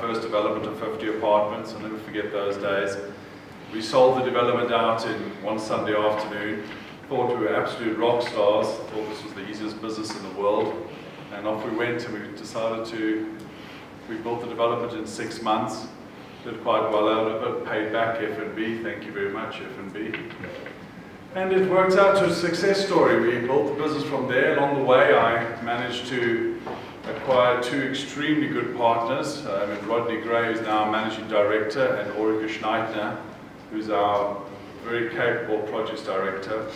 first development of 50 apartments. I'll never forget those days. We sold the development out in one Sunday afternoon, thought we were absolute rock stars, thought this was the easiest business in the world, and off we went, and we decided to, we built the development in 6 months, did quite well out of it, paid back F&B, thank you very much F&B. And it worked out to a success story. We built the business from there. Along the way I managed to acquire two extremely good partners, Rodney Gray, who's now our managing director, and Auriga Schneidner, who's our very capable projects director.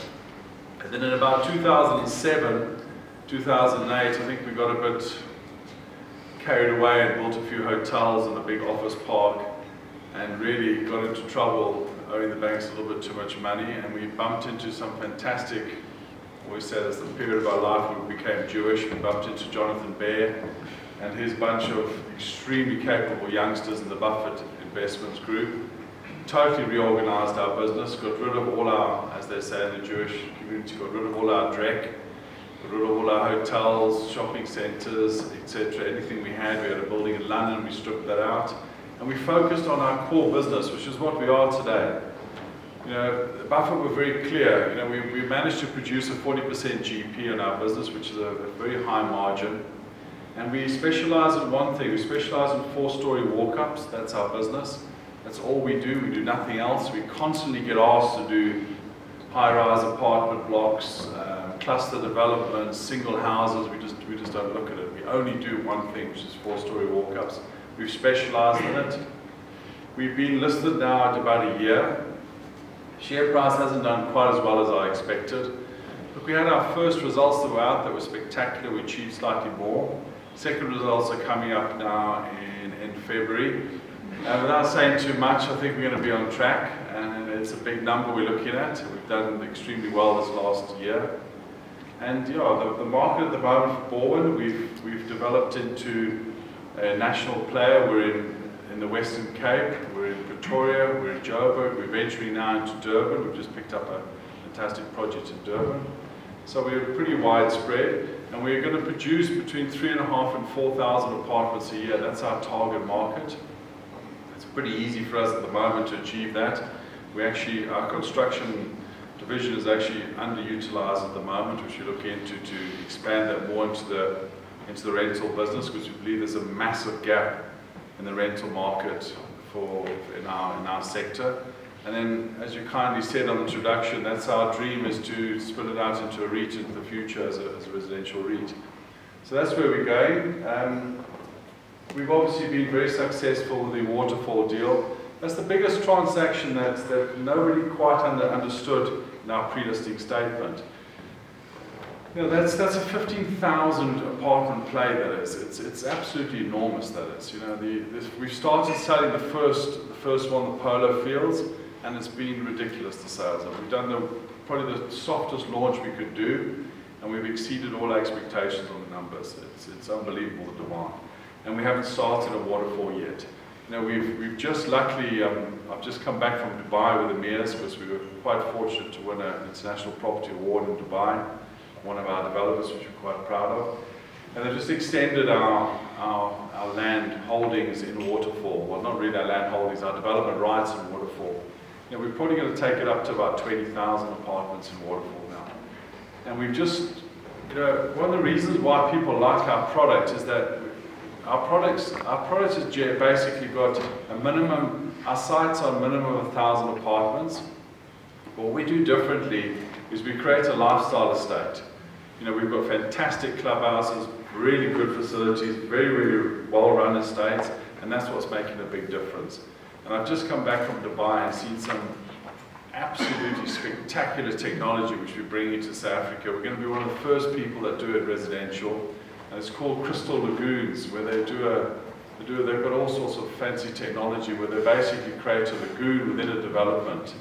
And then in about 2007, 2008, I think we got a bit carried away and built a few hotels and a big office park, and really got into trouble owing the banks a little bit too much money, and we bumped into some fantastic, we said it's the period of our life when we became Jewish, we bumped into Jonathan Bear and his bunch of extremely capable youngsters in the Buffett Investments Group. Totally reorganized our business, got rid of all our, as they say in the Jewish community, got rid of all our dreck, got rid of all our hotels, shopping centers, etc. Anything we had a building in London, we stripped that out. And we focused on our core business, which is what we are today. You know, Buffett were very clear, you know, we managed to produce a 40% GP on our business, which is a very high margin. And we specialize in one thing, we specialize in 4-story walk-ups, that's our business. That's all we do nothing else. We constantly get asked to do high-rise apartment blocks, cluster developments, single houses. We just don't look at it. We only do one thing, which is 4-story walk-ups. We've specialized in it. We've been listed now at about a year. Share price hasn't done quite as well as I expected. But we had our first results that were out that were spectacular. We achieved slightly more. Second results are coming up now in February. Without saying too much, I think we're going to be on track, and it's a big number we're looking at. We've done extremely well this last year. And yeah, the market at the moment for Balwin, we've developed into a national player. We're in the Western Cape, we're in Pretoria, we're in Joburg, we're venturing now into Durban. We've just picked up a fantastic project in Durban. So we're pretty widespread, and we're going to produce between 3,500 and 4,000 apartments a year. That's our target market. It's pretty easy for us at the moment to achieve that. We actually, our construction division is actually underutilized at the moment, which we look into to expand that more into the rental business, because we believe there's a massive gap in the rental market in our sector. And then, as you kindly said on the introduction, that's our dream, is to spin it out into a REIT in the future as a residential REIT. So that's where we're going. We've obviously been very successful with the Waterfall deal. That's the biggest transaction that nobody quite understood in our pre-listing statement. You know, that's a 15,000 apartment play, that is. It's absolutely enormous, that is. You know, we've started selling the first one, the Polo Fields, and it's been ridiculous, the sales. And we've done probably the softest launch we could do, and we've exceeded all our expectations on the numbers. It's unbelievable, the demand. And we haven't started a Waterfall yet. You know, we've just luckily, I've just come back from Dubai with the Emirs, because we were quite fortunate to win an International Property Award in Dubai, one of our developers, which we're quite proud of. And they've just extended our land holdings in Waterfall. Well, not really our land holdings, our development rights in Waterfall. You know, we're probably going to take it up to about 20,000 apartments in Waterfall now. And we've just, you know, one of the reasons why people like our product is that our product has basically got a minimum, our sites are a minimum of 1,000 apartments. What we do differently is we create a lifestyle estate. You know, we've got fantastic clubhouses, really good facilities, very, really well-run estates, and that's what's making a big difference. And I've just come back from Dubai and seen some absolutely spectacular technology which we're bringing to South Africa. We're going to be one of the first people that do it residential. And it's called Crystal Lagoons, where they've got all sorts of fancy technology where they basically create a lagoon within a development.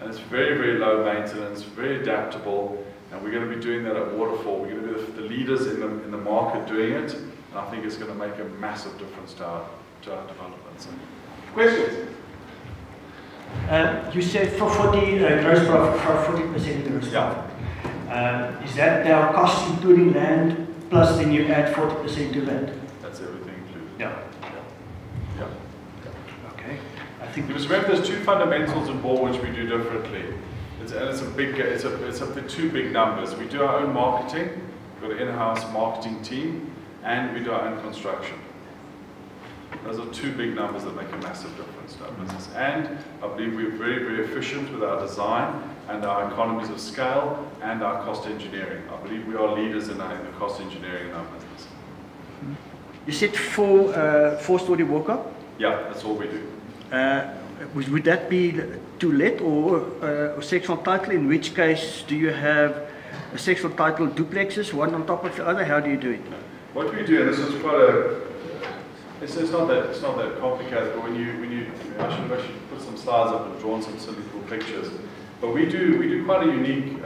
And it's very, very low maintenance, very adaptable, and we're going to be doing that at Waterfall. We're going to be the leaders in the market doing it, and I think it's going to make a massive difference to our developments. Questions? You said for 40 gross profit, for 40% gross profit. Yeah. Is that their cost including land? Plus, then you add 40% to that. That's everything included. Yeah. Because remember, there's two fundamentals in Balwin which we do differently. It's two big numbers. We do our own marketing. We've got an in-house marketing team, and we do our own construction. Those are two big numbers that make a massive difference to our business. And I believe we're very, very efficient with our design and our economies of scale and our cost engineering. I believe we are leaders in the cost engineering in our business. You said four-story walk-up? Yeah, that's all we do. Would that be to let or sectional title? In which case, do you have a sectional title duplexes, one on top of the other? How do you do it? What we do, and this is quite a... It's not that complicated, but I should put some slides up and drawn some silly cool pictures. But we do quite a unique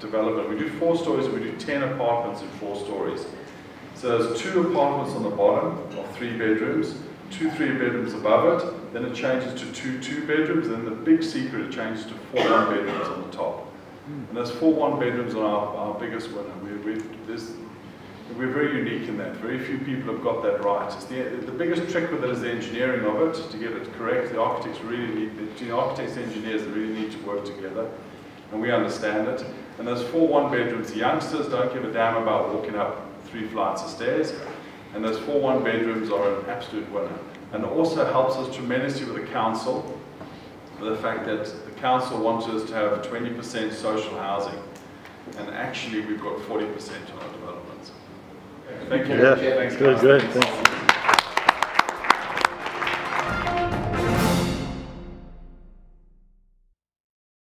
development. We do 4 stories, and we do 10 apartments in 4 stories. So there's 2 apartments on the bottom of 3 bedrooms, 2 3-bedrooms above it, then it changes to 2 2-bedrooms, and then the big secret, it changes to 4 1-bedrooms on the top. And there's 4 1-bedrooms on our biggest one. We're very unique in that. Very few people have got that right. It's the biggest trick with it is the engineering of it, to get it correct. The architects and engineers really need to work together, and we understand it. And those 4 1-bedrooms, the youngsters don't give a damn about walking up 3 flights of stairs, and those 4 1-bedrooms are an absolute winner. And it also helps us tremendously with the council, with the fact that the council wants us to have 20% social housing, and actually we've got 40% on our development. Thank you. Yeah. Thanks, good.